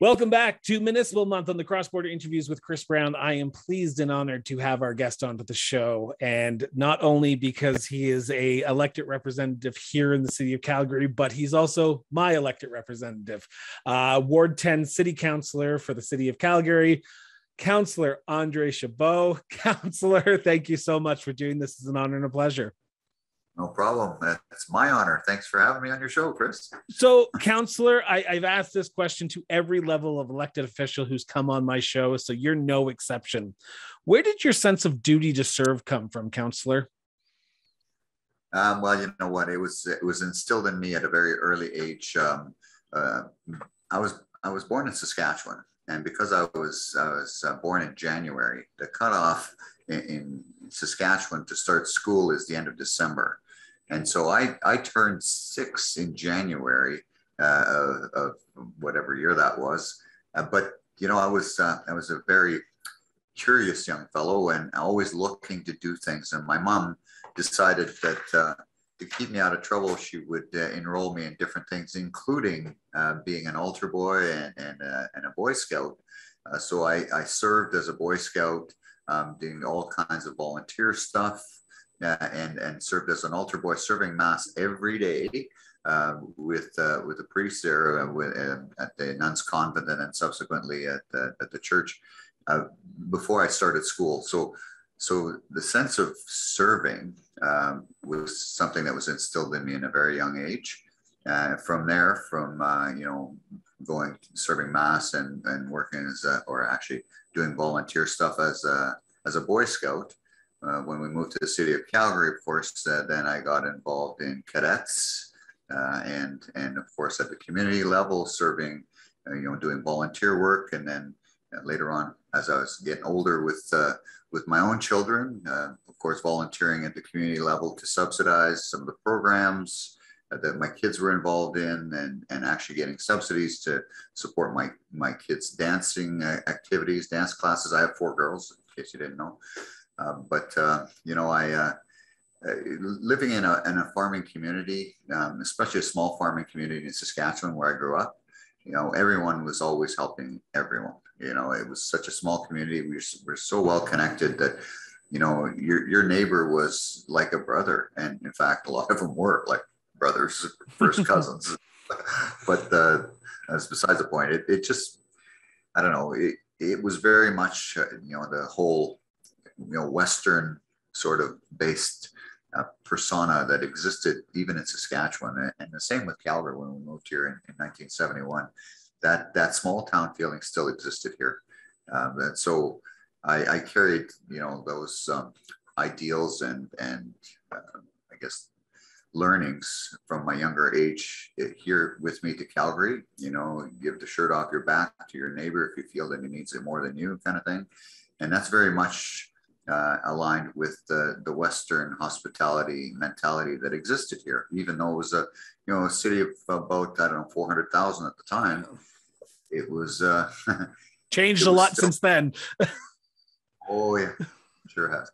Welcome back to Municipal Month on the Cross Border Interviews with Chris Brown. I am pleased and honored to have our guest on to the show, and not only because he is an elected representative here in the city of Calgary, but he's also my elected representative, Ward 10 City Councillor for the city of Calgary, Councillor Andre Chabot. Councillor, thank you so much for doing this. It's an honor and a pleasure. No problem. That's my honor. Thanks for having me on your show, Chris. So, Councillor, I've asked this question to every level of elected official who's come on my show, so you're no exception. Where did your sense of duty to serve come from, Councillor? Well, you know what? It was instilled in me at a very early age. I was born in Saskatchewan, and because I was born in January, the cutoff in Saskatchewan to start school is the end of December. And so I turned 6 in January of whatever year that was. But, you know, I was a very curious young fellow and always looking to do things. And my mom decided that to keep me out of trouble, she would enroll me in different things, including being an altar boy and a Boy Scout. So I served as a Boy Scout, doing all kinds of volunteer stuff, and served as an altar boy, serving mass every day with the priest there at the nun's convent, and then subsequently at the church before I started school. So the sense of serving was something that was instilled in me in a very young age. From there, going serving mass and working as doing volunteer stuff as a Boy Scout. When we moved to the city of Calgary, of course, then I got involved in cadets, and of course at the community level, serving, doing volunteer work, and then later on, as I was getting older with my own children, of course, volunteering at the community level to subsidize some of the programs that my kids were involved in, and actually getting subsidies to support my kids' dancing activities, dance classes. I have 4 girls, in case you didn't know. Living in a farming community, especially a small farming community in Saskatchewan where I grew up, everyone was always helping everyone. It was such a small community. We're so well connected that your neighbor was like a brother. And in fact, a lot of them were like brothers, first cousins. But that's besides the point. It just, I don't know, it was very much, the whole, Western sort of based persona that existed even in Saskatchewan. And the same with Calgary when we moved here in 1971. That small town feeling still existed here. And so I carried, those ideals and I guess learnings from my younger age here with me to Calgary. Give the shirt off your back to your neighbor if you feel that he needs it more than you, kind of thing. And that's very much aligned with the Western hospitality mentality that existed here, even though it was a a city of about 400,000 at the time. It was changed a lot since then. Oh yeah, sure has.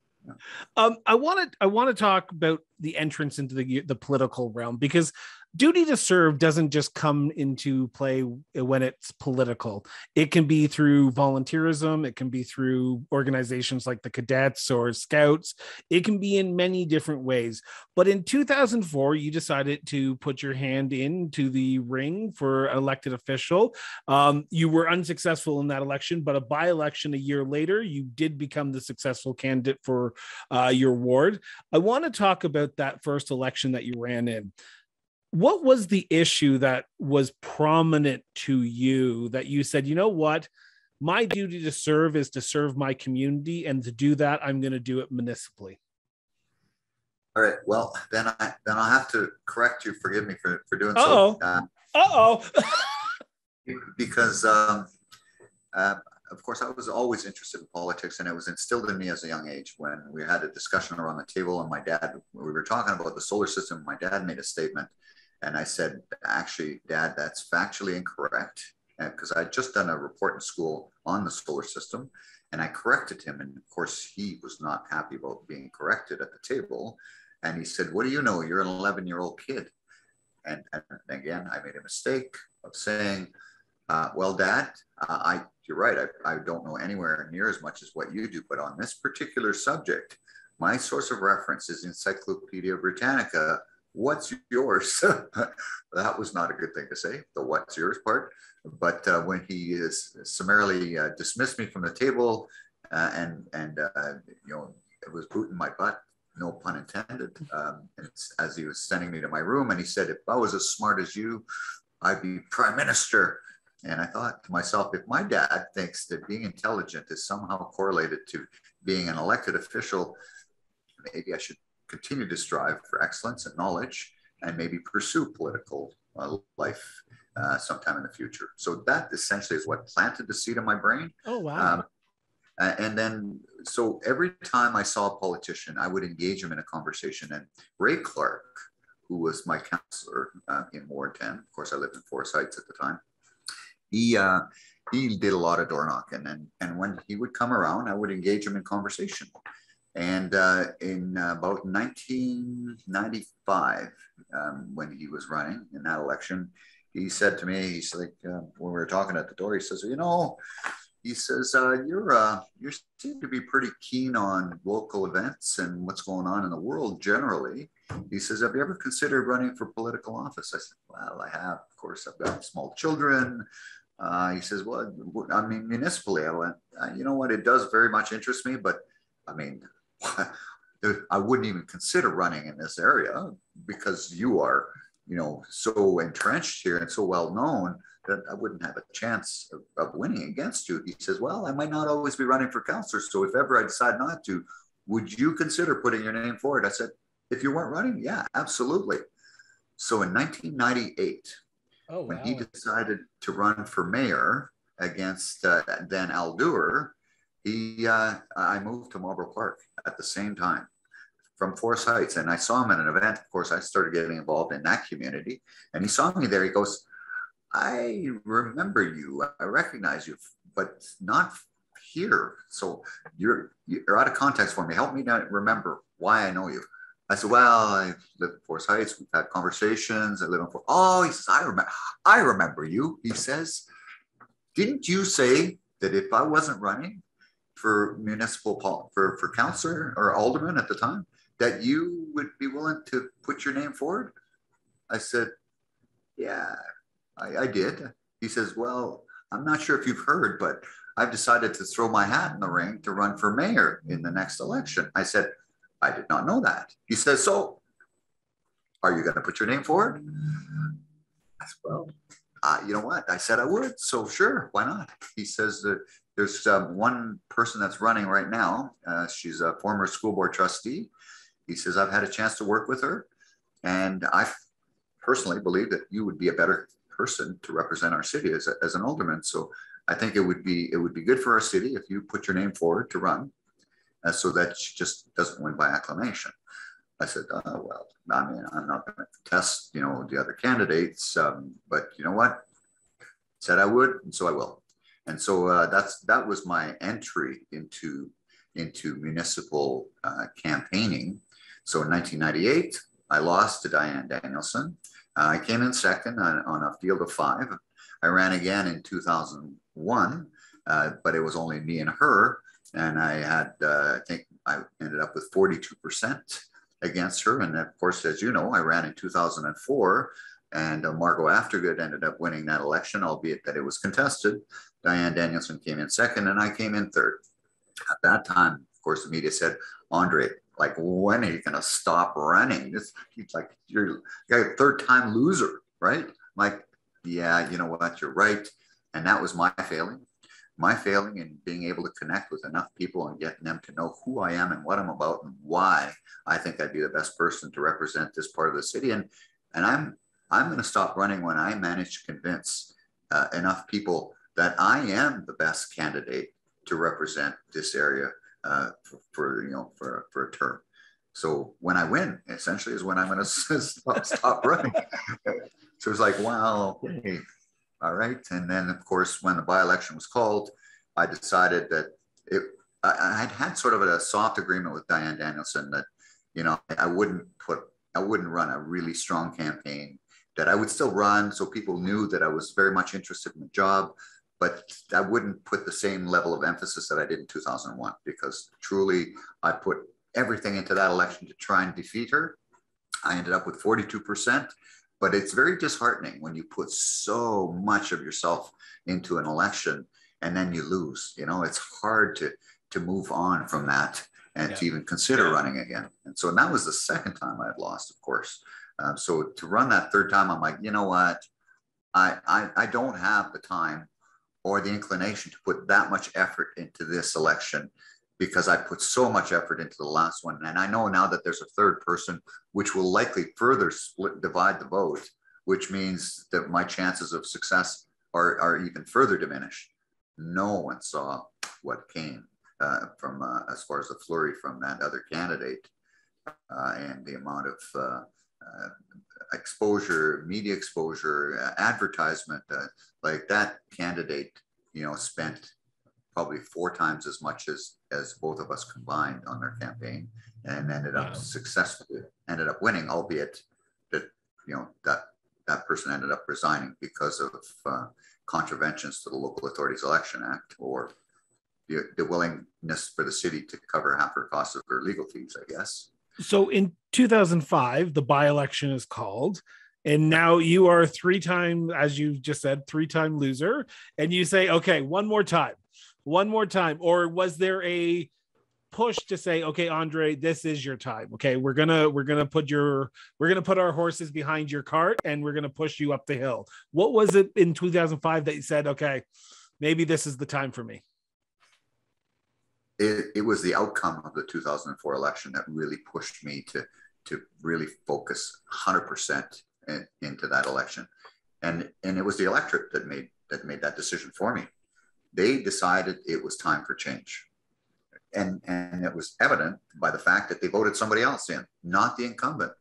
I want to talk about the entrance into the political realm, because duty to serve doesn't just come into play when it's political. It can be through volunteerism. It can be through organizations like the Cadets or Scouts. It can be in many different ways. But in 2004, you decided to put your hand into the ring for an elected official. You were unsuccessful in that election, but a by-election a year later, you did become the successful candidate for your ward. I want to talk about that first election that you ran in. What was the issue that was prominent to you that you said, my duty to serve is to serve my community, and to do that, I'm going to do it municipally? All right. Well, then I'll have to correct you. Forgive me for doing so. Because, of course, I was always interested in politics, and it was instilled in me as a young age. When we had a discussion around the table, and we were talking about the solar system, my dad made a statement. And I said, actually, Dad, that's factually incorrect, because I had just done a report in school on the solar system, and I corrected him. And of course, he was not happy about being corrected at the table. And he said, what do you know? You're an 11-year-old kid. And again, I made a mistake of saying, Well, that, you're right, I don't know anywhere near as much as what you do, but on this particular subject, my source of reference is Encyclopedia Britannica. What's yours? That was not a good thing to say, the what's yours part. But when he is summarily dismissed me from the table and you know, it was booting my butt, no pun intended, as he was sending me to my room, and he said, if I was as smart as you, I'd be prime minister. And I thought to myself, if my dad thinks that being intelligent is somehow correlated to being an elected official, maybe I should continue to strive for excellence and knowledge and maybe pursue political life sometime in the future. So that essentially is what planted the seed in my brain. Oh, wow. And then, so every time I saw a politician, I would engage him in a conversation. And Ray Clark, who was my counselor in Ward 10, of course, I lived in Forest Heights at the time, he did a lot of door knocking, and when he would come around, I would engage him in conversation. And in about 1995, when he was running in that election, he said to me, he's like, when we were talking at the door, he says, you know, he says, you seem to be pretty keen on local events and what's going on in the world generally. He says, have you ever considered running for political office? I said, well, I have. Of course, I've got small children. He says, well, I mean, municipally, I went, you know what? It does very much interest me, but I mean, I wouldn't even consider running in this area because you are, you know, so entrenched here and so well known that I wouldn't have a chance of winning against you. He says, well, I might not always be running for councillor. So if ever I decide not to, would you consider putting your name forward? I said, if you weren't running, yeah, absolutely. So in 1998, oh, wow, when he decided to run for mayor against Dan Alduer, I moved to Marlborough Park at the same time from Forest Heights. And I saw him at an event. Of course, I started getting involved in that community. And he saw me there. He goes, I remember you. I recognize you, but not here. So you're out of context for me. Help me now remember why I know you. I said, well, I live in Forest Heights. We've had conversations. I live in Forest. Oh, he says, I remember you. He says, didn't you say that if I wasn't running for for councillor or alderman at the time, that you would be willing to put your name forward? I said, yeah, I did. He says, well, I'm not sure if you've heard, but I've decided to throw my hat in the ring to run for mayor in the next election. I said, I did not know that. He says, so are you going to put your name forward? I said, well, you know what? I said I would. So sure, why not? He says that there's one person that's running right now. She's a former school board trustee. He says, I've had a chance to work with her. And I personally believe that you would be a better person to represent our city as an alderman. So I think it would be good for our city if you put your name forward to run. So that she just doesn't win by acclamation. I said, oh, well, I mean, I'm not going to test, you know, the other candidates, but you know what? Said I would, and so I will. And so that was my entry into municipal campaigning. So in 1998, I lost to Diane Danielson. I came in second on a field of five. I ran again in 2001, but it was only me and her. And I had, I think I ended up with 42% against her. And of course, as you know, I ran in 2004 and Margot Aftergood ended up winning that election, albeit that it was contested. Diane Danielson came in second and I came in third. At that time, of course, the media said, Andre, like, when are you going to stop running? It's like, you're a third time loser, right? I'm like, yeah, you know what, you're right. And that was my failing. My failing in being able to connect with enough people and getting them to know who I am and what I'm about and why I think I'd be the best person to represent this part of the city. And I'm going to stop running when I manage to convince enough people that I am the best candidate to represent this area for a term. So when I win, essentially, is when I'm going to stop running. So it's like, wow, okay. All right. And then, of course, when the by-election was called, I decided that I had sort of a soft agreement with Diane Danielson that, you know, I wouldn't run a really strong campaign that I would still run. So people knew that I was very much interested in the job, but I wouldn't put the same level of emphasis that I did in 2001, because truly I put everything into that election to try and defeat her. I ended up with 42%, but it's very disheartening when you put so much of yourself into an election and then you lose. You know, it's hard to move on from that and to even consider running again. And so, and that was the second time I had lost, of course. So to run that third time, I'm like, you know what? I don't have the time or the inclination to put that much effort into this election, because I put so much effort into the last one. And I know now that there's a third person, which will likely further divide the vote, which means that my chances of success are even further diminished. No one saw what came from as far as the flurry from that other candidate and the amount of exposure, media exposure, advertisement, like that candidate, you know, spent probably 4 times as much as both of us combined on their campaign, and ended up successfully, ended up winning, albeit that, you know, that person ended up resigning because of contraventions to the Local Authorities Election Act, or the willingness for the city to cover half her cost of her legal fees, I guess. So in 2005, the by-election is called, and now you are three-time, as you just said, three-time loser, and you say, okay, one more time. Or was there a push to say, okay, Andre, this is your time. Okay, we're gonna put our horses behind your cart, and we're gonna push you up the hill. What was it in 2005 that you said, okay, maybe this is the time for me? It was the outcome of the 2004 election that really pushed me to really focus 100% into that election, and it was the electorate that made that decision for me. They decided it was time for change, and it was evident by the fact that they voted somebody else in, not the incumbent,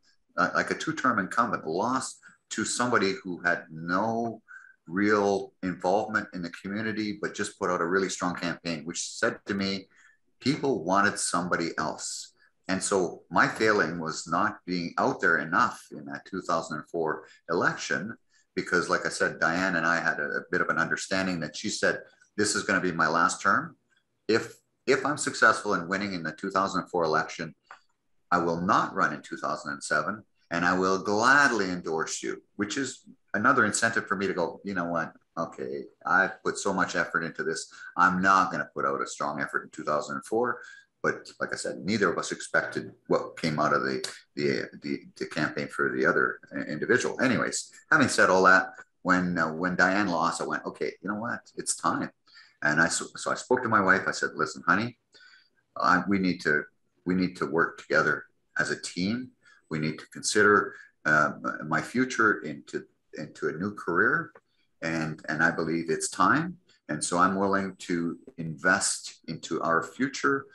like a two-term incumbent, lost to somebody who had no real involvement in the community, but just put out a really strong campaign, which said to me, people wanted somebody else. And so my failing was not being out there enough in that 2004 election, because like I said, Diane and I had a bit of an understanding that she said, this is going to be my last term. If I'm successful in winning in the 2004 election, I will not run in 2007, and I will gladly endorse you, which is another incentive for me to go, you know what, okay, I've put so much effort into this. I'm not going to put out a strong effort in 2004. But like I said, neither of us expected what came out of the campaign for the other individual. Anyways, having said all that, when Diane lost, I went, okay, you know what, it's time. And so I spoke to my wife. I said, listen, honey, we need to work together as a team. We need to consider my future into a new career. And I believe it's time. And so I'm willing to invest into our future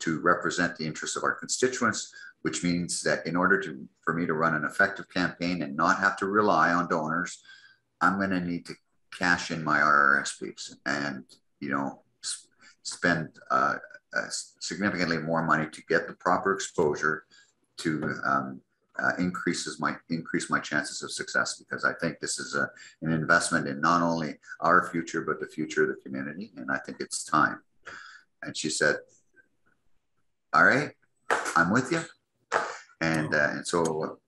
to represent the interests of our constituents, which means that in order for me to run an effective campaign and not have to rely on donors, I'm going to need to cash in my RRSPs and, you know, spend significantly more money to get the proper exposure to increase my chances of success, because I think this is an investment in not only our future, but the future of the community. And I think it's time. And she said, all right, I'm with you. And so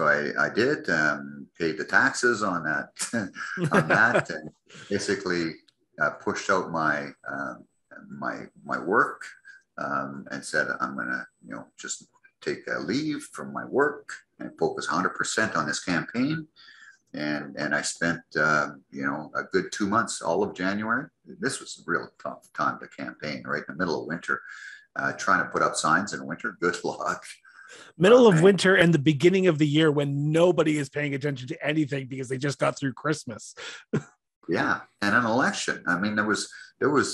I did, paid the taxes on that, and basically pushed out my my work, and said, I'm gonna, you know, just take a leave from my work and focus 100% on this campaign. And I spent, you know, a good 2 months, all of January. This was a real tough time to campaign, right in the middle of winter, trying to put up signs in winter. Good luck. Middle of winter and the beginning of the year when nobody is paying attention to anything because they just got through Christmas. Yeah, and an election. I mean, there was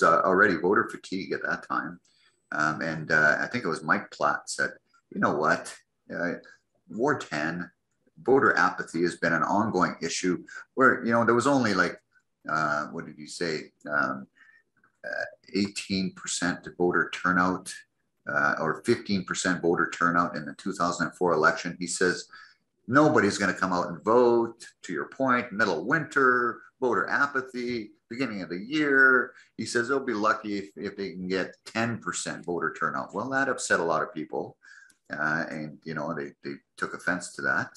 already voter fatigue at that time, and I think it was Mike Platt said, you know what, War 10, voter apathy has been an ongoing issue where, you know, there was only like, what did you say, 18% voter turnout, or 15% voter turnout in the 2004 election. He says, Nobody's going to come out and vote, to your point, middle of winter, voter apathy, beginning of the year. He says they'll be lucky if they can get 10% voter turnout. Well, that upset a lot of people. And, you know, they took offense to that.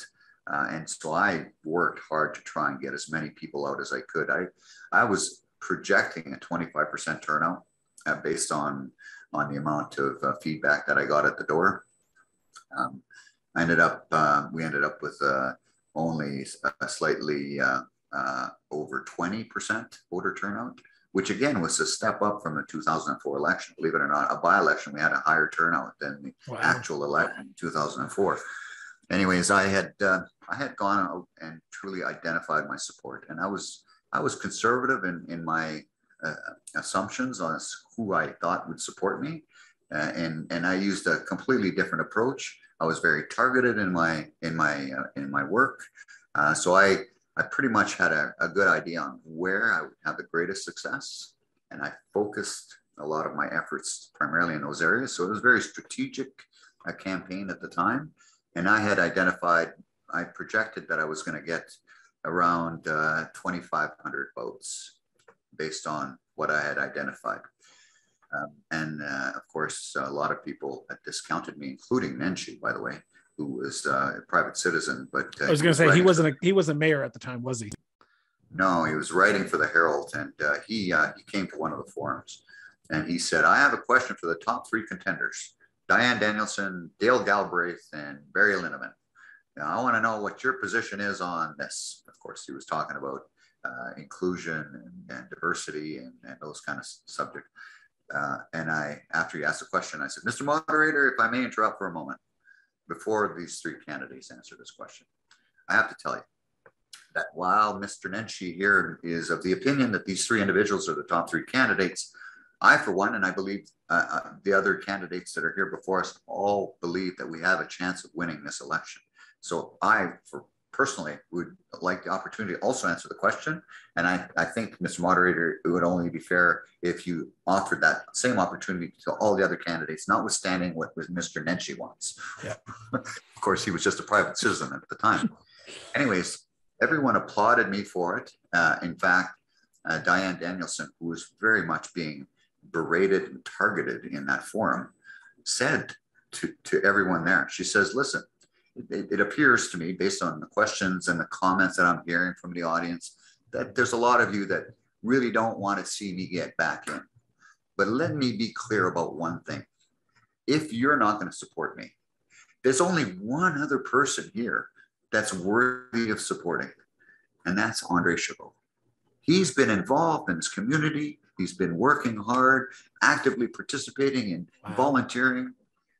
And so I worked hard to try and get as many people out as I could. I was projecting a 25% turnout based on the amount of feedback that I got at the door. We ended up with only a slightly over 20% voter turnout, which again was a step up from the 2004 election. Believe it or not, a by-election, we had a higher turnout than the wow. actual election in 2004. Anyways, I had gone out and truly identified my support, and I was conservative in my assumptions on who I thought would support me, and I used a completely different approach. I was very targeted in my work, so I pretty much had a good idea on where I would have the greatest success, and I focused a lot of my efforts primarily in those areas. So it was a very strategic campaign at the time, and I had identified, I projected that I was going to get around 2,500 votes based on what I had identified. Of course, a lot of people that discounted me, including Nenshi, by the way, who was a private citizen. But I was going to say he wasn't mayor at the time, was he? No, he was writing for the Herald, and he came to one of the forums, and he said, "I have a question for the top three contenders: Diane Danielson, Dale Galbraith, and Barry Linneman. Now, I want to know what your position is on this." Of course, he was talking about inclusion and diversity and those kind of subjects. After he asked the question, I said, "Mr. Moderator, if I may interrupt for a moment, before these three candidates answer this question, I have to tell you that while Mr. Nenshi here is of the opinion that these three individuals are the top three candidates, I, for one, and I believe the other candidates that are here before us all believe that we have a chance of winning this election. So I, personally, would like the opportunity to also answer the question. And I think, Mr. Moderator, it would only be fair if you offered that same opportunity to all the other candidates, notwithstanding what Mr. Nenshi wants." Yeah. Of course, he was just a private citizen at the time. Anyways, everyone applauded me for it. In fact, Diane Danielson, who was very much being berated and targeted in that forum, said to everyone there, she says, "Listen, it appears to me, based on the questions and the comments that I'm hearing from the audience, that there's a lot of you that really don't want to see me get back in. But let me be clear about one thing. If you're not going to support me, there's only one other person here that's worthy of supporting, and that's Andre Chabot. He's been involved in his community. He's been working hard, actively participating and volunteering.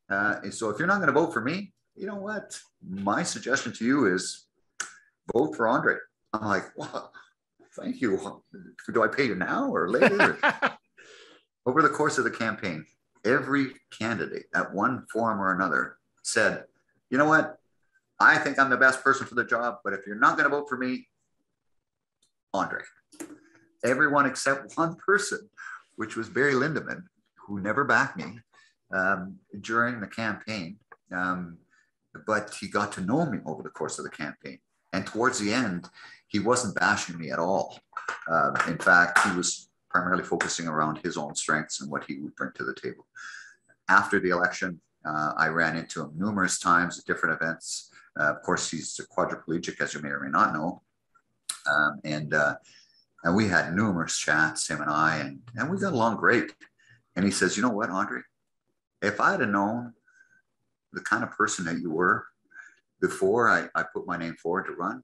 And so if you're not going to vote for me, you know what? My suggestion to you is vote for Andre." I'm like, "Wow, thank you. Do I pay you now or later?" Over the course of the campaign, every candidate at one forum or another said, "You know what? I think I'm the best person for the job, but if you're not going to vote for me, Andre." Everyone except one person, which was Barry Lindeman, who never backed me during the campaign. But he got to know me over the course of the campaign. And towards the end, he wasn't bashing me at all. In fact, he was primarily focusing around his own strengths and what he would bring to the table. After the election, I ran into him numerous times at different events. Of course, he's a quadriplegic, as you may or may not know. And we had numerous chats, him and I, and we got along great. And he says, "You know what, Andre? If I'd have known the kind of person that you were before I put my name forward to run,"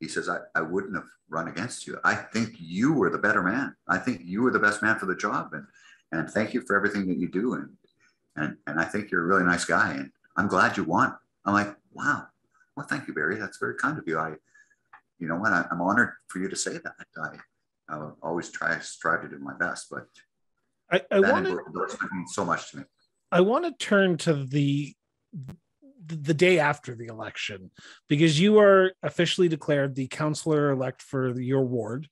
he says, I wouldn't have run against you. I think you were the better man. I think you were the best man for the job. And thank you for everything that you do. And I think you're a really nice guy. And I'm glad you won." I'm like, "Wow. Well, thank you, Barry. That's very kind of you. You know what? I'm honored for you to say that. I always strive to do my best, but that means so much to me." I want to turn to the day after the election, because you are officially declared the councillor elect for your ward,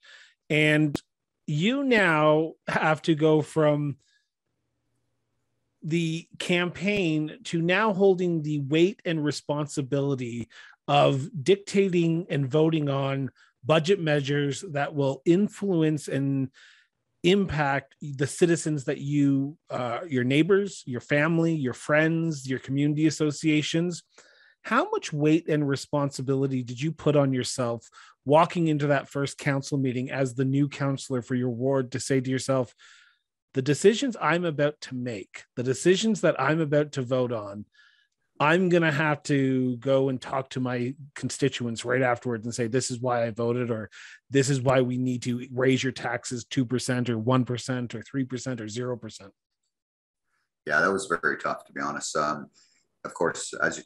and you now have to go from the campaign to now holding the weight and responsibility of dictating and voting on budget measures that will influence and impact the citizens that you, your neighbors, your family, your friends, your community associations. How much weight and responsibility did you put on yourself walking into that first council meeting as the new councillor for your ward to say to yourself, the decisions I'm about to make, the decisions that I'm about to vote on, I'm going to have to go and talk to my constituents right afterwards and say, this is why I voted, or this is why we need to raise your taxes 2% or 1% or 3% or 0%. Yeah, that was very tough, to be honest. Of course, as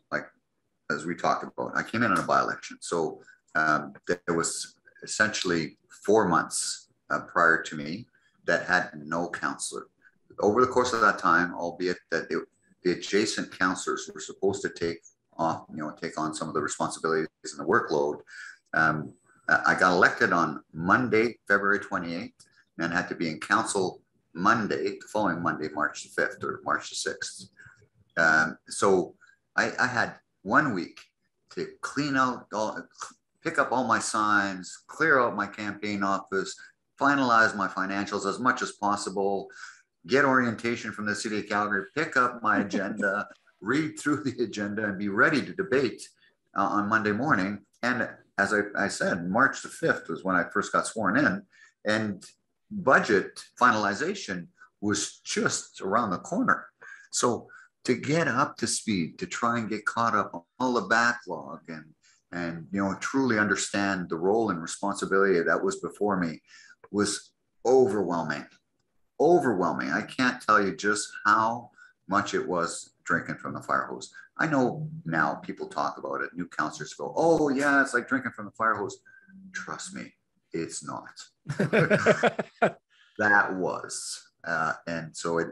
we talked about, I came in on a by-election. So there was essentially 4 months prior to me that had no councillor. Over the course of that time, albeit that the adjacent councillors were supposed to take on some of the responsibilities and the workload. I got elected on Monday, February 28th, and had to be in council Monday, the following Monday, March the 5th or March the 6th. So I had 1 week to pick up all my signs, clear out my campaign office, finalize my financials as much as possible, get orientation from the City of Calgary, pick up my agenda, read through the agenda, and be ready to debate on Monday morning. And as I said, March the 5th was when I first got sworn in, and budget finalization was just around the corner. So to get up to speed, to try and get caught up on all the backlog and truly understand the role and responsibility that was before me was overwhelming. I can't tell you just how much it was drinking from the fire hose. I know now people talk about it. New counselors go, oh yeah, it's like drinking from the fire hose. Trust me, it's not. That was. And so it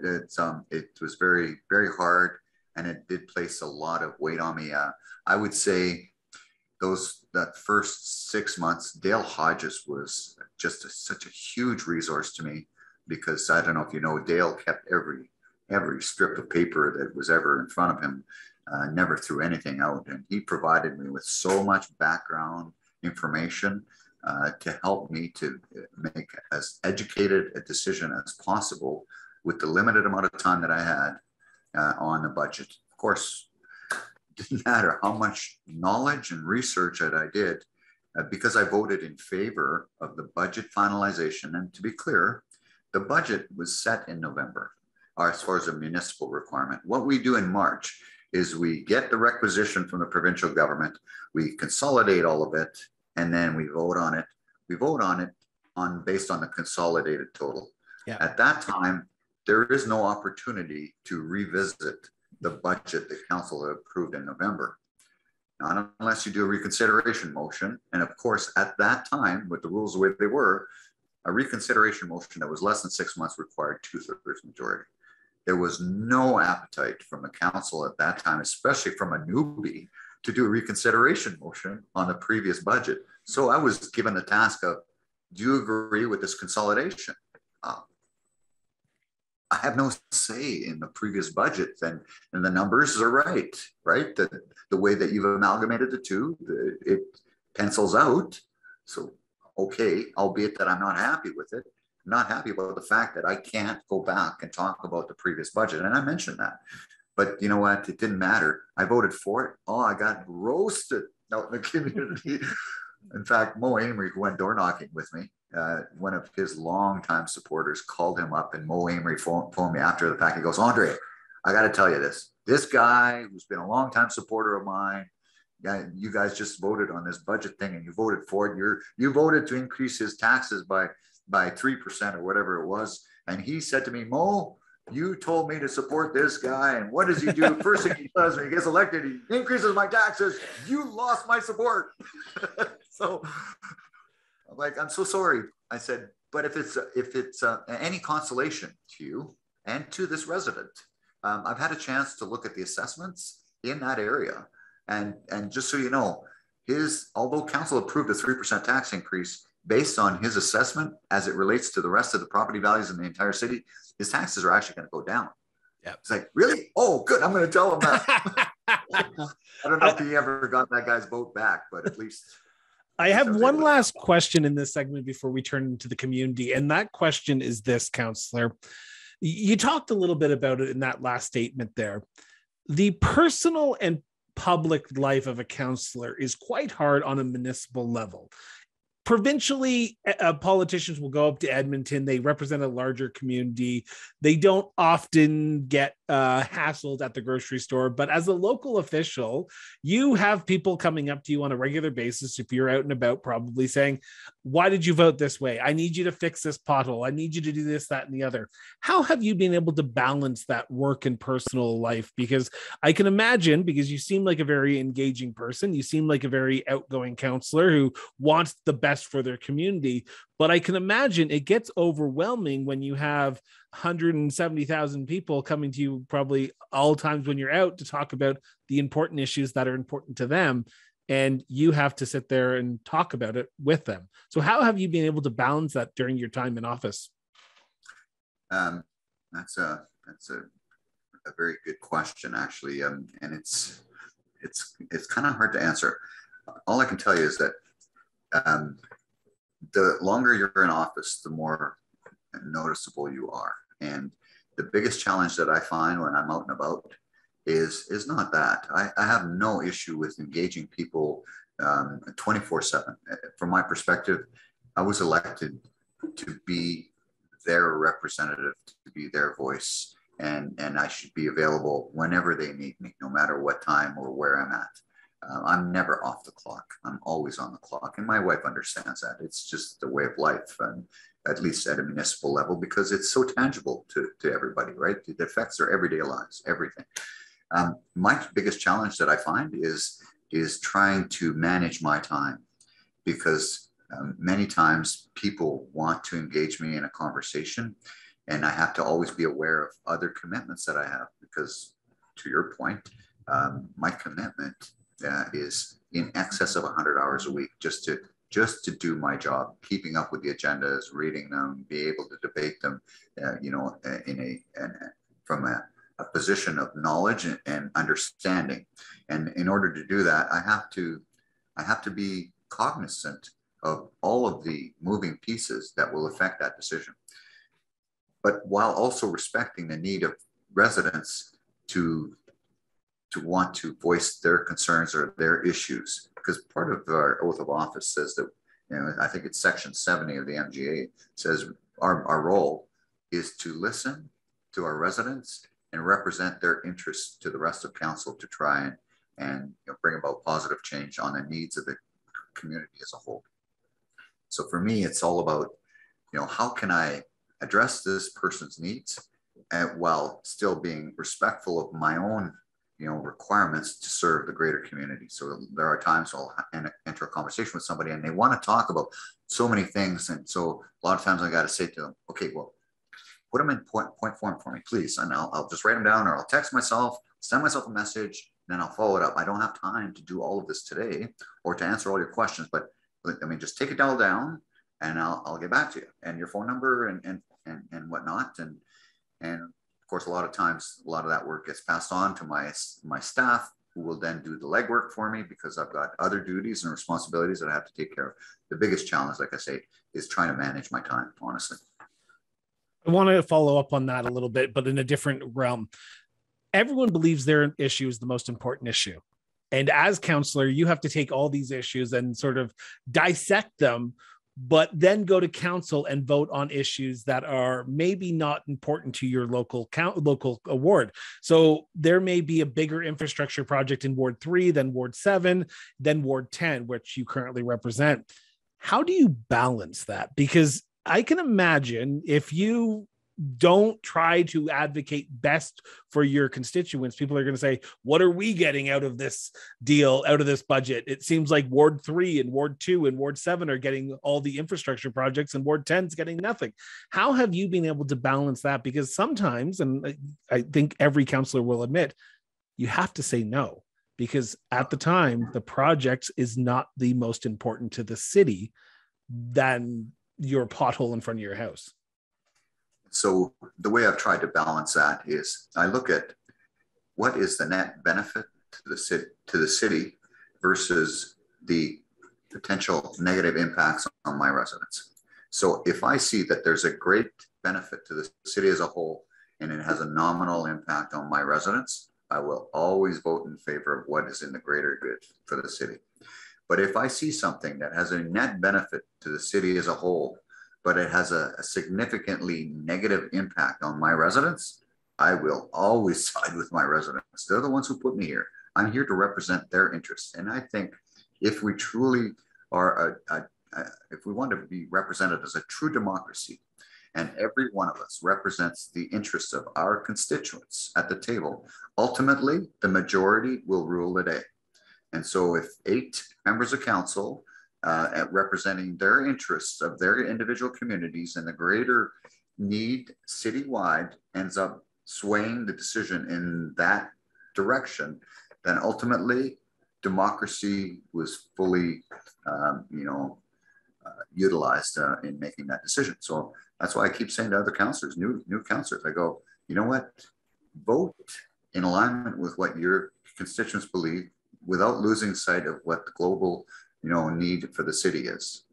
was very, very hard, and it did place a lot of weight on me. I would say that first 6 months, Dale Hodges was just such a huge resource to me, because I don't know if you know, Dale kept every strip of paper that was ever in front of him, never threw anything out. And he provided me with so much background information to help me to make as educated a decision as possible with the limited amount of time that I had on the budget. Of course, it didn't matter how much knowledge and research that I did, because I voted in favor of the budget finalization. And to be clear, the budget was set in November, or as far as a municipal requirement. What we do in March is we get the requisition from the provincial government, we consolidate all of it, and then we vote on it. We vote on it based on the consolidated total. Yeah. At that time, there is no opportunity to revisit the budget the council approved in November, not unless you do a reconsideration motion. And of course, at that time, with the rules the way they were, a reconsideration motion that was less than 6 months required 2/3 majority. There was no appetite from the council at that time, especially from a newbie, to do a reconsideration motion on the previous budget. So I was given the task of, do you agree with this consolidation? I have no say in the previous budget, and the numbers are right? The way that you've amalgamated the two, it pencils out. So okay, albeit that I'm not happy with it, I'm not happy about the fact that I can't go back and talk about the previous budget. And I mentioned that, but you know what? It didn't matter. I voted for it. Oh, I got roasted out in the community. In fact, Mo Amery, who went door knocking with me, one of his longtime supporters called him up, and Mo Amery phoned me after the fact. He goes, Andre, I got to tell you this. This guy who's been a longtime supporter of mine, you guys just voted on this budget thing, and you voted for it. You voted to increase his taxes by 3% or whatever it was. And he said to me, Mo, you told me to support this guy. And what does he do? First thing he does when he gets elected, he increases my taxes. You lost my support. So I'm like, I'm so sorry. I said, but if it's any consolation to you and to this resident, I've had a chance to look at the assessments in that area. And just so you know, although council approved a 3% tax increase based on his assessment as it relates to the rest of the property values in the entire city, his taxes are actually going to go down. Yeah. It's like, really? Oh, good. I'm going to tell him that. I don't know if he ever got that guy's boat back, but at least. I have one last question in this segment before we turn into the community. And that question is this, Councillor. You talked a little bit about it in that last statement there. The personal and public life of a councillor is quite hard on a municipal level. Provincially, politicians will go up to Edmonton. They represent a larger community. They don't often get hassled at the grocery store. But as a local official, you have people coming up to you on a regular basis if you're out and about, probably saying, why did you vote this way? I need you to fix this pothole. I need you to do this, that, and the other. How have you been able to balance that work and personal life? Because I can imagine, because you seem like a very engaging person. You seem like a very outgoing councillor who wants the best for their community, but I can imagine it gets overwhelming when you have 170,000 people coming to you probably all times when you're out to talk about the important issues that are important to them, and you have to sit there and talk about it with them. So how have you been able to balance that during your time in office? That's a very good question, actually, and it's kind of hard to answer. All I can tell you is that the longer you're in office, the more noticeable you are. And the biggest challenge that I find when I'm out and about is not that. I have no issue with engaging people 24/7. From my perspective, I was elected to be their representative, to be their voice, and I should be available whenever they need me, no matter what time or where I'm at. I'm never off the clock. I'm always on the clock. And my wife understands that. It's just the way of life, and at least at a municipal level, because it's so tangible to everybody, right? It affects their everyday lives, everything. My biggest challenge that I find is trying to manage my time, because many times people want to engage me in a conversation, and I have to always be aware of other commitments that I have, because to your point, my commitment is in excess of 100 hours a week just to do my job, keeping up with the agendas, reading them, be able to debate them, from a position of knowledge and understanding. And in order to do that, I have to be cognizant of all of the moving pieces that will affect that decision, but while also respecting the need of residents to want to voice their concerns or their issues. Because part of our oath of office says that, I think it's section 70 of the MGA says our role is to listen to our residents and represent their interests to the rest of council to try and bring about positive change on the needs of the community as a whole. So for me, it's all about, how can I address this person's needs while still being respectful of my own requirements to serve the greater community. So there are times I'll enter a conversation with somebody and they want to talk about so many things. And so a lot of times I got to say to them, okay, well, put them in point form for me, please. And I'll just write them down, or I'll text myself, send myself a message, and then I'll follow it up. I don't have time to do all of this today or to answer all your questions, but I mean, just take it all down and I'll get back to you, and your phone number and whatnot. And course, a lot of times, a lot of that work gets passed on to my staff, who will then do the legwork for me, because I've got other duties and responsibilities that I have to take care of. The biggest challenge, like I say, is trying to manage my time, honestly. I want to follow up on that a little bit, but in a different realm. Everyone believes their issue is the most important issue. And as councillor, you have to take all these issues and sort of dissect them, but then go to council and vote on issues that are maybe not important to your local ward. So there may be a bigger infrastructure project in Ward 3 than Ward 7, then Ward 10, which you currently represent. How do you balance that? Because I can imagine if you don't try to advocate best for your constituents, people are going to say, what are we getting out of this deal, out of this budget? It seems like Ward 3 and Ward 2 and Ward 7 are getting all the infrastructure projects and Ward 10 is getting nothing. How have you been able to balance that? Because sometimes, and I think every councillor will admit, you have to say no, because at the time, the project is not the most important to the city than your pothole in front of your house. So the way I've tried to balance that is I look at what is the net benefit to the city versus the potential negative impacts on my residents. So if I see that there's a great benefit to the city as a whole and it has a nominal impact on my residents, I will always vote in favor of what is in the greater good for the city. But if I see something that has a net benefit to the city as a whole, but it has a significantly negative impact on my residents, I will always side with my residents. They're the ones who put me here. I'm here to represent their interests. And I think if we truly are, if we want to be represented as a true democracy, and every one of us represents the interests of our constituents at the table, ultimately the majority will rule the day. And so if 8 members of council at representing their interests of their individual communities and the greater need citywide ends up swaying the decision in that direction, then ultimately democracy was fully, utilized in making that decision. So that's why I keep saying to other councillors, new councillors, I go, you know what, vote in alignment with what your constituents believe without losing sight of what the global, need for the city is.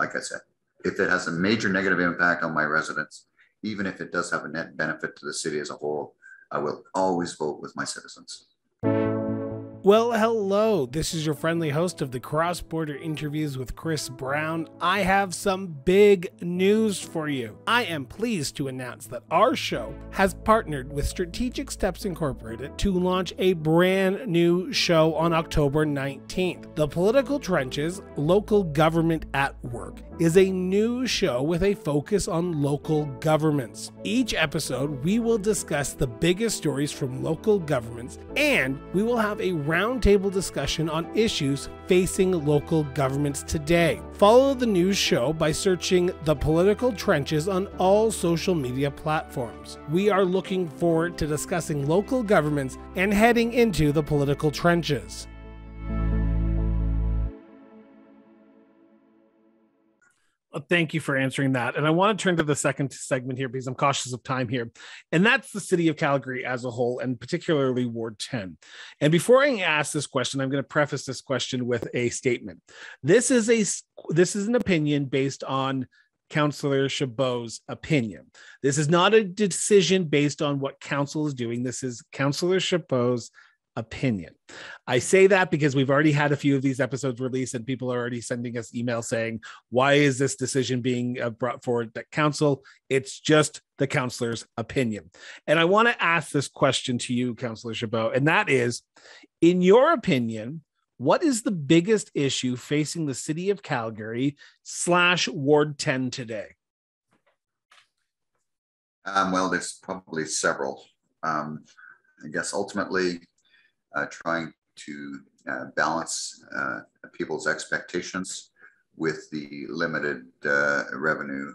Like I said, if it has a major negative impact on my residents, even if it does have a net benefit to the city as a whole, I will always vote with my citizens. Well, hello. This is your friendly host of the Cross Border Interviews with Chris Brown. I have some big news for you. I am pleased to announce that our show has partnered with Strategic Steps Incorporated to launch a brand new show on October 19th. The Political Trenches, Local Government at Work is a new show with a focus on local governments. Each episode, we will discuss the biggest stories from local governments, and we will have a roundtable discussion on issues facing local governments today. Follow the news show by searching The Political Trenches on all social media platforms. We are looking forward to discussing local governments and heading into the political trenches. Thank you for answering that. And I want to turn to the second segment here because I'm cautious of time here. And that's the city of Calgary as a whole, and particularly Ward 10. And before I ask this question, I'm going to preface this question with a statement. This is an opinion based on Councillor Chabot's opinion. This is not a decision based on what council is doing. This is Councillor Chabot's opinion. I say that because we've already had a few of these episodes released and people are already sending us emails saying, why is this decision being brought forward at council? It's just the councillor's opinion. And I want to ask this question to you, Councillor Chabot, and that is, in your opinion, what is the biggest issue facing the city of Calgary / Ward 10 today? Well, there's probably several. I guess ultimately, trying to balance people's expectations with the limited revenue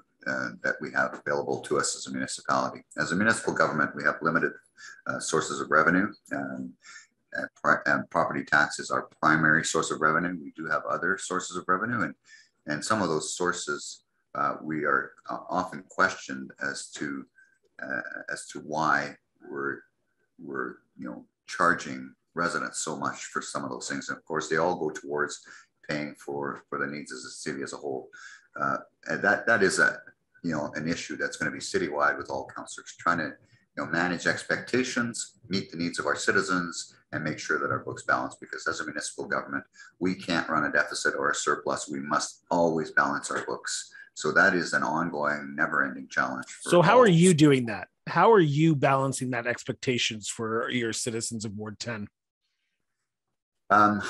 that we have available to us as a municipality. As a municipal government, we have limited sources of revenue, and property tax is our primary source of revenue. We do have other sources of revenue, and some of those sources we are often questioned as to why we're charging residents so much for some of those things. And of course, they all go towards paying for the needs of the city as a whole. And that is an issue that's going to be citywide with all councillors, trying to manage expectations, meet the needs of our citizens, and make sure that our books balance, because as a municipal government, we can't run a deficit or a surplus. We must always balance our books. So that is an ongoing, never-ending challenge. So how are you doing that? How are you balancing that expectations for your citizens of Ward 10? Well,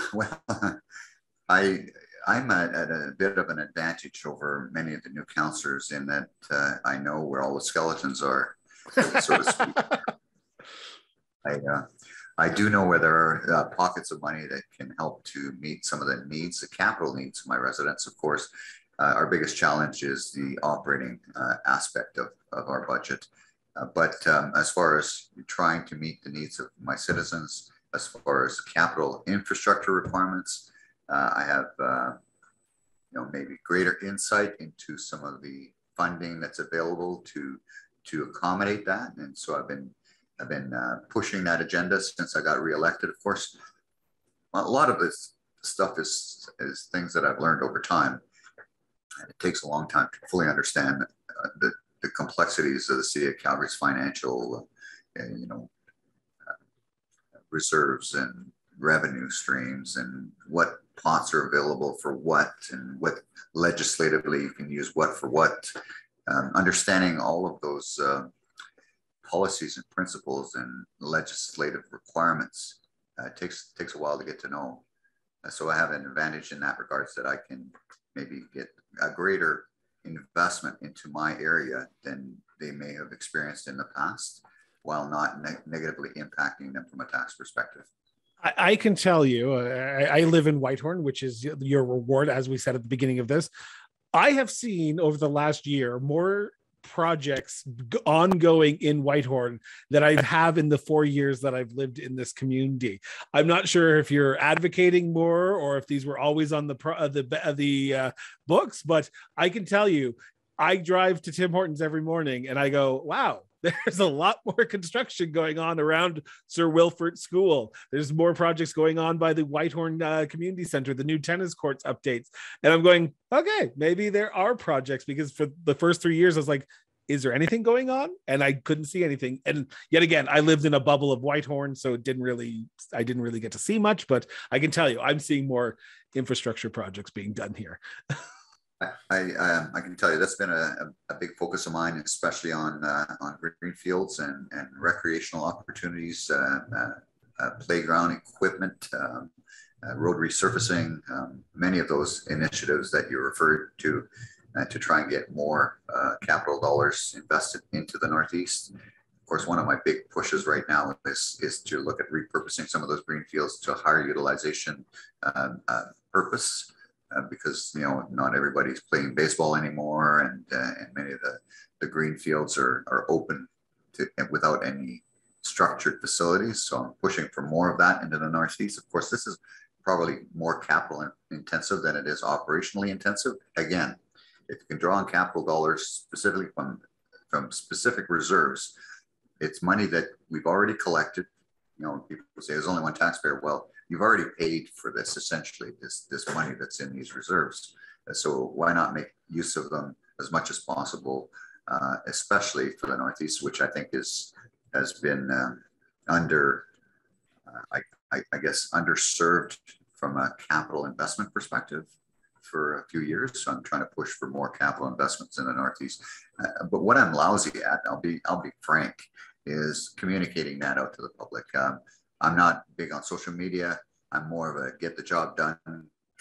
I'm at a bit of an advantage over many of the new councillors in that I know where all the skeletons are, so to speak. I do know where there are pockets of money that can help to meet some of the needs, the capital needs of my residents. Of course, our biggest challenge is the operating aspect of our budget. But as far as trying to meet the needs of my citizens, as far as capital infrastructure requirements, I have maybe greater insight into some of the funding that's available to to accommodate that. And so I've been pushing that agenda since I got reelected. Of course, a lot of this stuff is things that I've learned over time. And it takes a long time to fully understand the complexities of the city of Calgary's financial, reserves and revenue streams, and what pots are available for what, and what legislatively you can use what for what. Understanding all of those policies and principles and legislative requirements takes a while to get to know. So I have an advantage in that regards that I can maybe get a greater investment into my area than they may have experienced in the past, while not negatively impacting them from a tax perspective. I can tell you, I live in Whitehorn, which is your reward, as we said at the beginning of this. I have seen over the last year more projects ongoing in Whitehorn that I have in the 4 years that I've lived in this community. I'm not sure if you're advocating more or if these were always on the books, but I can tell you, I drive to Tim Hortons every morning and I go, wow, there's a lot more construction going on around Sir Wilfrid School. There's more projects going on by the Whitehorn Community Center, the new tennis courts updates. And I'm going, okay, maybe there are projects, because for the first 3 years, I was like, is there anything going on? And I couldn't see anything. And yet again, I lived in a bubble of Whitehorn, so I didn't really get to see much, but I can tell you, I'm seeing more infrastructure projects being done here. I can tell you that's been a big focus of mine, especially on green fields and recreational opportunities, playground equipment, road resurfacing, many of those initiatives that you referred to try and get more capital dollars invested into the Northeast. Of course, one of my big pushes right now is to look at repurposing some of those green fields to a higher utilization purpose. Because not everybody's playing baseball anymore, and many of the green fields are open to without any structured facilities. So I'm pushing for more of that into the Northeast. Of course, this is probably more capital intensive than it is operationally intensive. Again, if you can draw on capital dollars specifically from specific reserves, it's money that we've already collected. People say there's only one taxpayer. Well, you've already paid for this, essentially, this money that's in these reserves. So why not make use of them as much as possible, especially for the Northeast, which I think has been underserved from a capital investment perspective for a few years. So I'm trying to push for more capital investments in the Northeast. But what I'm lousy at, I'll be frank, is communicating that out to the public. I'm not big on social media. I'm more of a get the job done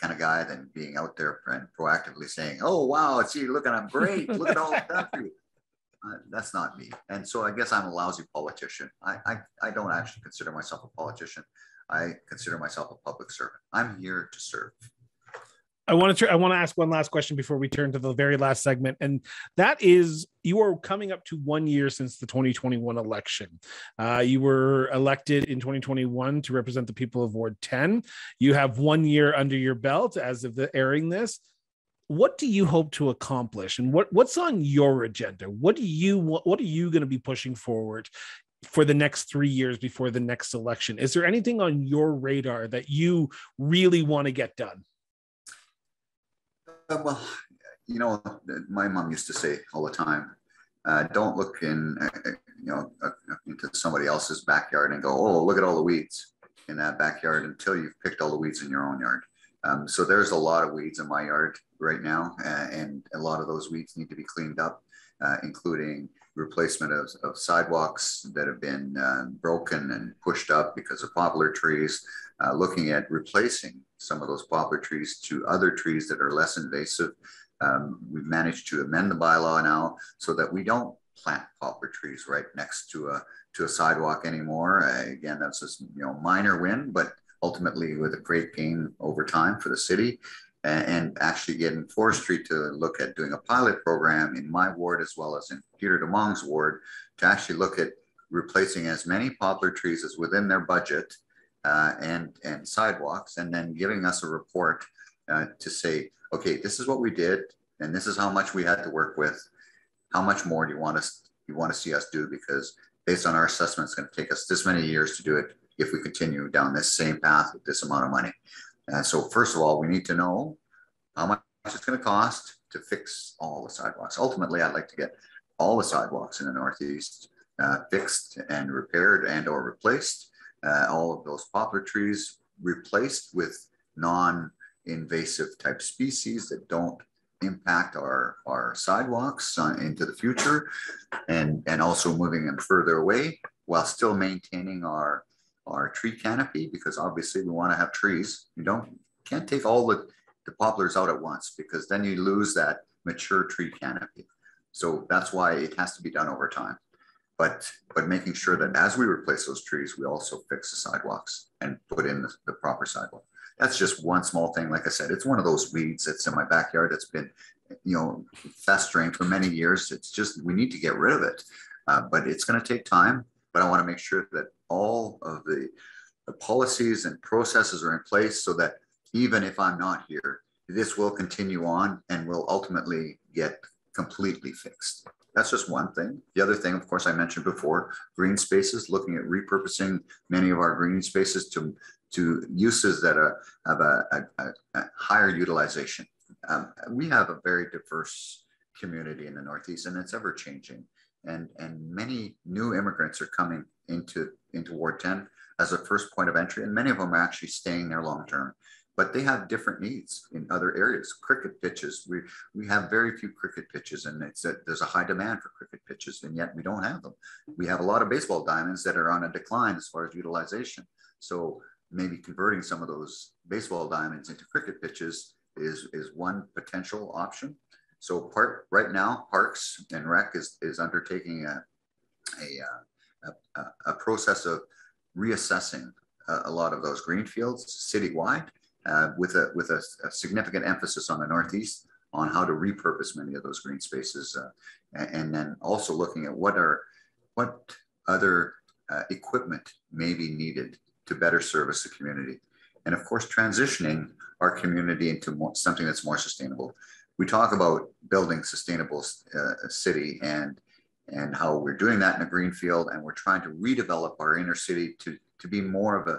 kind of guy than being out there and proactively saying, oh, wow, see, look, I'm great. Look at all the country. That's not me. And so I guess I'm a lousy politician. I don't actually consider myself a politician. I consider myself a public servant. I'm here to serve. I want to ask one last question before we turn to the very last segment. And that is, you are coming up to 1 year since the 2021 election. You were elected in 2021 to represent the people of Ward 10. You have 1 year under your belt as of the airing this. What do you hope to accomplish? And what's on your agenda? What are you going to be pushing forward for the next 3 years before the next election? Is there anything on your radar that you really want to get done? Well, my mom used to say all the time, don't look into somebody else's backyard and go, oh, look at all the weeds in that backyard, until you've picked all the weeds in your own yard. So there's a lot of weeds in my yard right now, and a lot of those weeds need to be cleaned up, including replacement of sidewalks that have been broken and pushed up because of poplar trees, looking at replacing some of those poplar trees to other trees that are less invasive. We've managed to amend the bylaw now so that we don't plant poplar trees right next to a sidewalk anymore. Again, that's just minor win, but ultimately with a great gain over time for the city, and actually getting forestry to look at doing a pilot program in my ward as well as in Peter DeMong's ward to actually look at replacing as many poplar trees as within their budget and sidewalks, and then giving us a report to say, okay, this is what we did, and this is how much we had to work with. How much more do you want us you want to see us do, because based on our assessment, it's going to take us this many years to do it if we continue down this same path with this amount of money. And so first of all, we need to know how much it's going to cost to fix all the sidewalks. Ultimately, I'd like to get all the sidewalks in the Northeast fixed and repaired and or replaced. All of those poplar trees replaced with non-invasive type species that don't impact our sidewalks into the future, and also moving them further away while still maintaining our tree canopy, because obviously we want to have trees. You can't take all the poplars out at once, because then you lose that mature tree canopy. So that's why it has to be done over time. But making sure that as we replace those trees, we also fix the sidewalks and put in the proper sidewalk. That's just one small thing. Like I said, it's one of those weeds that's in my backyard that's been, you know, festering for many years. It's just, we need to get rid of it, but it's going to take time. But I want to make sure that all of the policies and processes are in place so that even if I'm not here, this will continue on and will ultimately get completely fixed. That's just one thing. The other thing, of course, I mentioned before, green spaces, looking at repurposing many of our green spaces to uses that have a higher utilization. We have a very diverse community in the Northeast, and it's ever changing. And many new immigrants are coming into Ward 10 as a first point of entry, and many of them are actually staying there long term. But they have different needs in other areas. Cricket pitches, we have very few cricket pitches, and there's a high demand for cricket pitches, and yet we don't have them. We have a lot of baseball diamonds that are on a decline as far as utilization. So maybe converting some of those baseball diamonds into cricket pitches is one potential option. So right now, Parks and Rec is undertaking a process of reassessing a lot of those green fields citywide, with a significant emphasis on the Northeast on how to repurpose many of those green spaces, and then also looking at what other equipment may be needed to better service the community, and of course transitioning our community into something that's more sustainable. We talk about building sustainable city and how we're doing that in a green field, and we're trying to redevelop our inner city to be more of a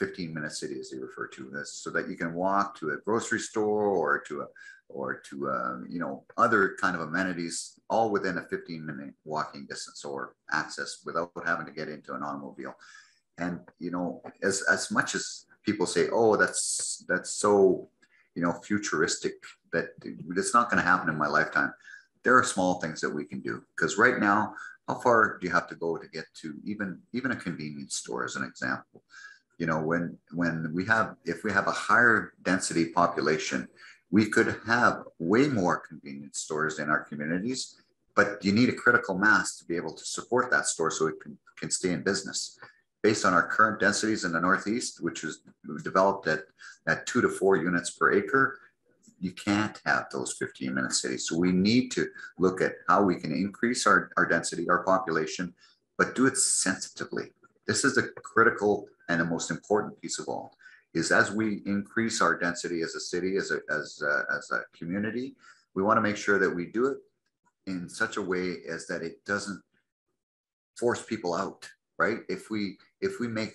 15-minute city, as they refer to this, so that you can walk to a grocery store or to you know, other kind of amenities, all within a 15-minute walking distance or access without having to get into an automobile. And you know, as much as people say, oh, that's so, you know, futuristic, that it's not going to happen in my lifetime, there are small things that we can do, because right now, how far do you have to go to get to even a convenience store, as an example? You know, if we have a higher density population, we could have way more convenience stores in our communities, but you need a critical mass to be able to support that store so it can stay in business. Based on our current densities in the Northeast, which was developed at 2 to 4 units per acre, you can't have those 15-minute cities. So we need to look at how we can increase our density, our population, but do it sensitively. This is the critical and the most important piece of all, is as we increase our density as a city, as a community, we want to make sure that we do it in such a way as that it doesn't force people out, right? If we make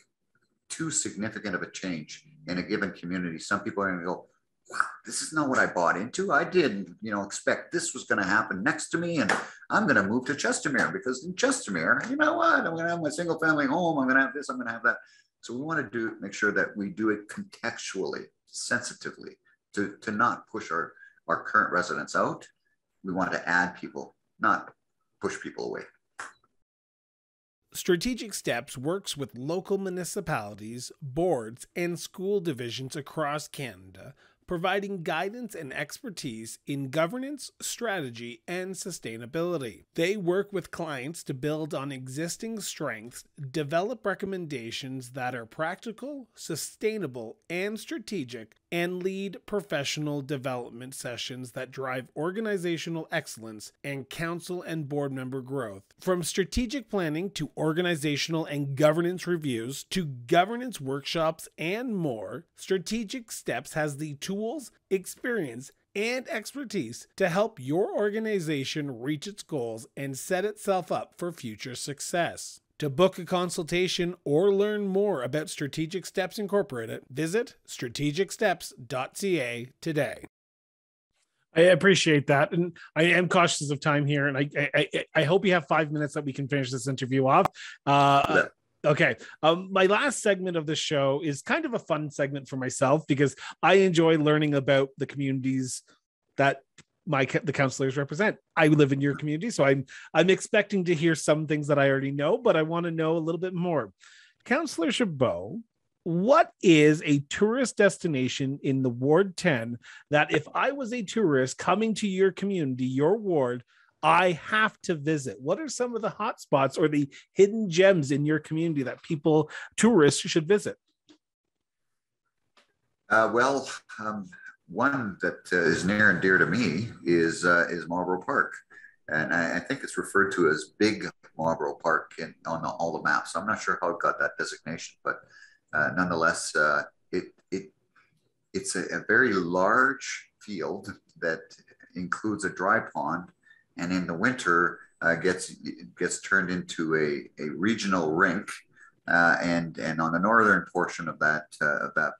too significant of a change in a given community, some people are going to go, wow, this is not what I bought into. I didn't, you know, expect this was going to happen next to me, and I'm going to move to Chestermere, because in Chestermere, you know what, I'm going to have my single family home. I'm going to have this, I'm going to have that. So we want to make sure that we do it contextually, sensitively, to not push our current residents out. We want to add people, not push people away. Strategic Steps works with local municipalities, boards, and school divisions across Canada, providing guidance and expertise in governance, strategy, and sustainability. They work with clients to build on existing strengths, develop recommendations that are practical, sustainable, and strategic, and lead professional development sessions that drive organizational excellence and council and board member growth. From strategic planning to organizational and governance reviews to governance workshops and more, Strategic Steps has the tools, experience, and expertise to help your organization reach its goals and set itself up for future success. To book a consultation or learn more about Strategic Steps Incorporated, visit strategicsteps.ca today. I appreciate that. And I am cautious of time here. And I hope you have 5 minutes that we can finish this interview off. Okay. My last segment of the show is kind of a fun segment for myself because I enjoy learning about the communities that the counselors represent. I live in your community, so I'm expecting to hear some things that I already know, but I want to know a little bit more. Councillor Chabot, what is a tourist destination in the Ward 10 that if I was a tourist coming to your community, your ward, I have to visit? What are some of the hot spots or the hidden gems in your community that tourists should visit? One that is near and dear to me is Marlborough Park. And I think it's referred to as Big Marlborough Park on all the maps. I'm not sure how it got that designation, but nonetheless, it's a very large field that includes a dry pond, and in the winter gets turned into a regional rink. And on the northern portion of that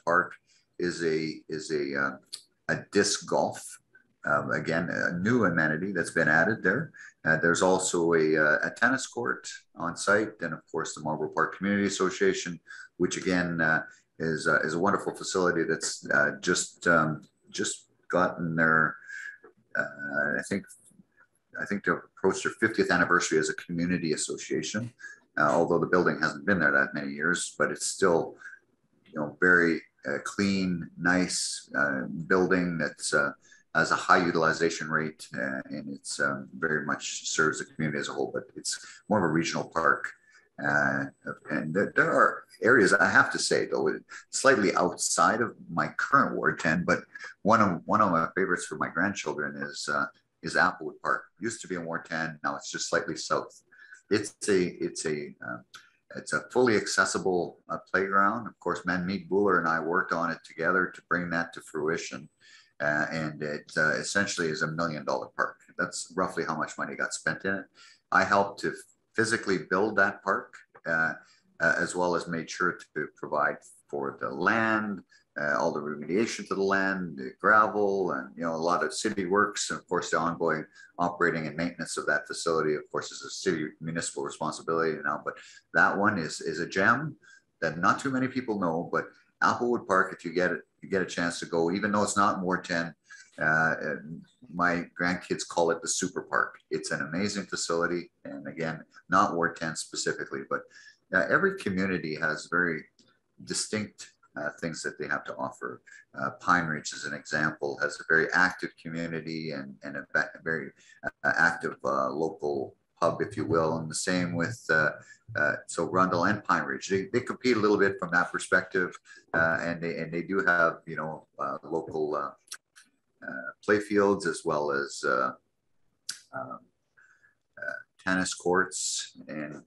park is a disc golf. Again, a new amenity that's been added there. There's also a tennis court on site, and of course the Marlborough Park Community Association, which again is a wonderful facility that's just gotten their I think to approach their 50th anniversary as a community association. Although the building hasn't been there that many years, but it's still very clean, nice building that's has a high utilization rate, and it's very much serves the community as a whole, but it's more of a regional park. And there are areas, I have to say, though, slightly outside of my current Ward 10, but one of my favorites for my grandchildren is Applewood Park. It used to be in Ward 10, now it's just slightly south. It's a fully accessible playground. Of course, Manmeet Buller and I worked on it together to bring that to fruition. And it essentially is a $1 million park. That's roughly how much money got spent in it. I helped to physically build that park, as well as made sure to provide for the land, all the remediation to the land, the gravel, and a lot of city works. And of course, the ongoing operating and maintenance of that facility, of course, is a city municipal responsibility now. But that one is a gem that not too many people know. But Applewood Park, if you get a chance to go, even though it's not in Ward 10, my grandkids call it the Super Park. It's an amazing facility, and again, not Ward 10 specifically, but every community has very distinct things that they have to offer. Pine Ridge, as an example, has a very active community and a very active local pub, if you will, and the same with so Rundle and Pine Ridge. They compete a little bit from that perspective, and they do have local play fields as well as tennis courts. And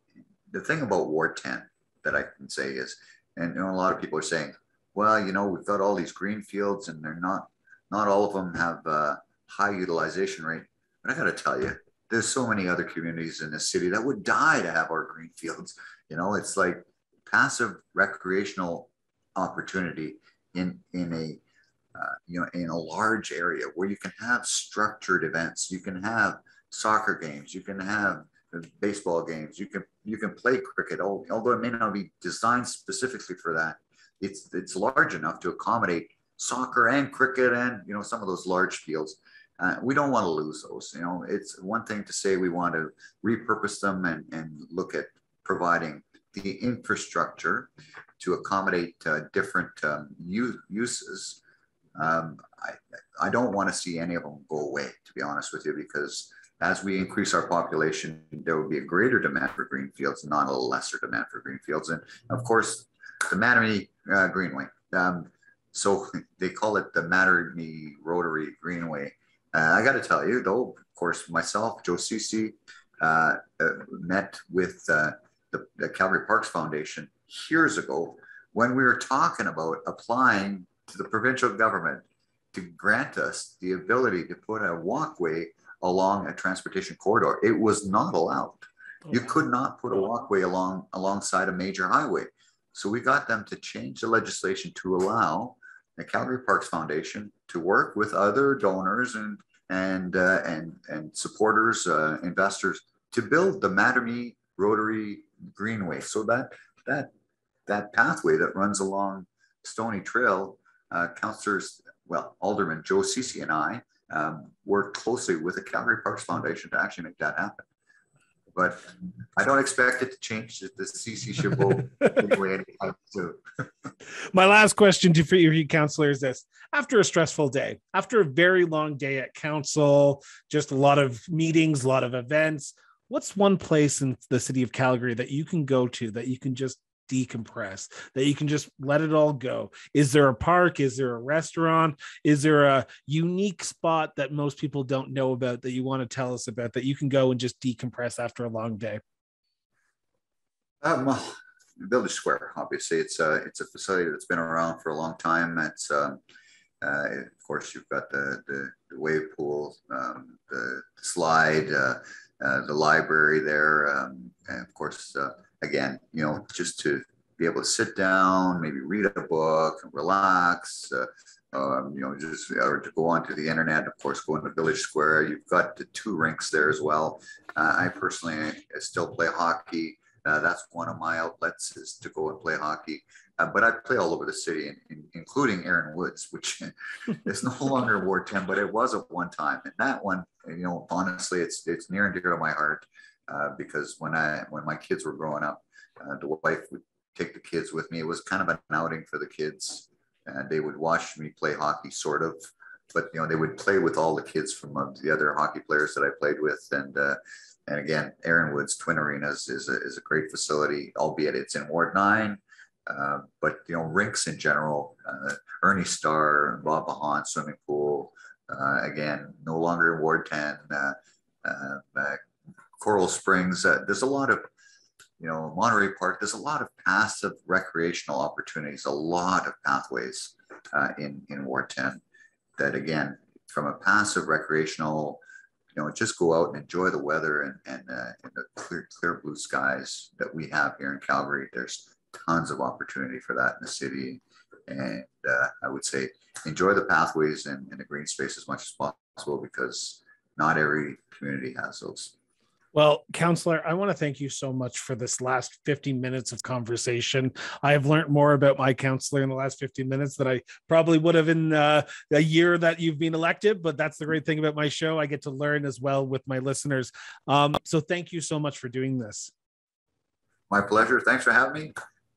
the thing about Ward 10 that I can say is, a lot of people are saying, well, we've got all these green fields, and they're not all of them have a high utilization rate. But I got to tell you, there's so many other communities in this city that would die to have our green fields. It's like passive recreational opportunity in a large area where you can have structured events, you can have soccer games, you can have baseball games, you can play cricket. Although it may not be designed specifically for that, it's large enough to accommodate soccer and cricket and some of those large fields. We don't want to lose those. It's one thing to say we want to repurpose them and look at providing the infrastructure to accommodate different uses. I don't want to see any of them go away, to be honest with you, because as we increase our population, there will be a greater demand for green fields, not a lesser demand for green fields. And of course, the Mattamy Greenway. So they call it the Mattamy Rotary Greenway. I got to tell you, though, of course, myself, Joe Sisi, met with the Calgary Parks Foundation years ago when we were talking about applying to the provincial government to grant us the ability to put a walkway along a transportation corridor. It was not allowed. You could not put a walkway alongside a major highway. So we got them to change the legislation to allow the Calgary Parks Foundation to work with other donors and supporters, investors, to build the Mattamy Rotary Greenway. So that pathway that runs along Stony Trail, Alderman Joe Sisi and I worked closely with the Calgary Parks Foundation to actually make that happen. But I don't expect it to change the CC Chabot anyway anytime soon. My last question to you, Councillor, is this. After a stressful day, after a very long day at council, just a lot of meetings, a lot of events, what's one place in the city of Calgary that you can go to, that you can just decompress, that you can just let it all go? Is there a park? Is there a restaurant? Is there a unique spot that most people don't know about that you want to tell us about, that you can go and just decompress after a long day? Well, Village Square, obviously, it's a facility that's been around for a long time. It's of course you've got the wave pool, the slide, the library there, and of course. Again, you know, just to be able to sit down, maybe read a book, and relax, or to go onto the internet, of course, go into Village Square. You've got the two rinks there as well. I personally still play hockey. That's one of my outlets, is to go and play hockey. But I play all over the city, including Erin Woods, which is no longer Ward 10, but it was at one time. And that one, you know, honestly, it's near and dear to my heart. Because when my kids were growing up, the wife would take the kids with me. It was kind of an outing for the kids, and they would watch me play hockey, sort of. But you know, they would play with all the kids from the other hockey players that I played with, and again, Erin Woods Twin Arenas is a great facility, albeit it's in Ward 9. But you know, rinks in general, Ernie Starr, and Bob Bahan swimming pool, again, no longer in Ward 10. Coral Springs, there's a lot of, you know, Monterey Park, there's a lot of passive recreational opportunities, a lot of pathways in Ward 10 that, again, from a passive recreational, you know, just go out and enjoy the weather and the clear blue skies that we have here in Calgary. There's tons of opportunity for that in the city. And I would say enjoy the pathways and the green space as much as possible, because not every community has those. Well, Councillor, I want to thank you so much for this last 15 minutes of conversation. I have learned more about my councillor in the last 15 minutes than I probably would have in the year that you've been elected, but that's the great thing about my show. I get to learn as well with my listeners. So thank you so much for doing this. My pleasure. Thanks for having me.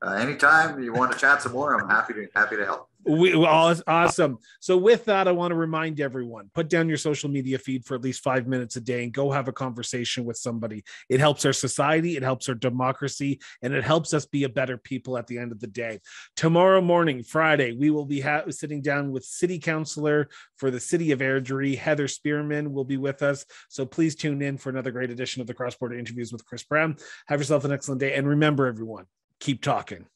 Anytime you want to chat some more, I'm happy to help. Awesome. So with that, I want to remind everyone, put down your social media feed for at least 5 minutes a day and go have a conversation with somebody. It helps our society, it helps our democracy, and it helps us be a better people at the end of the day. Tomorrow morning, Friday, we will be sitting down with City Councilor for the City of Airdrie, Heather Spearman will be with us. So please tune in for another great edition of the Cross Border Interviews with Chris Brown. Have yourself an excellent day. And remember, everyone, keep talking.